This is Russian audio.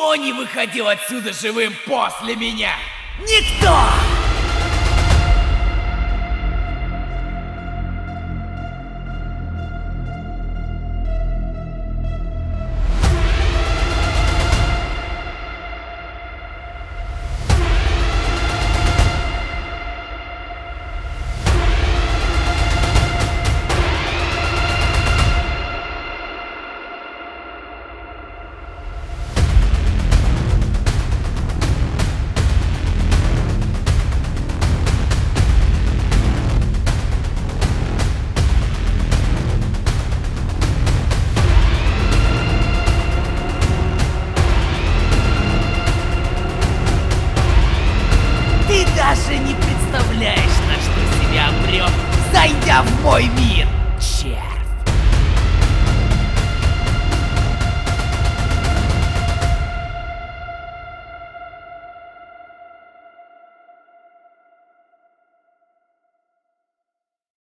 Никто не выходил отсюда живым после меня! Никто! Ты даже не представляешь, на что себя обрёк, зайдя в мой мир!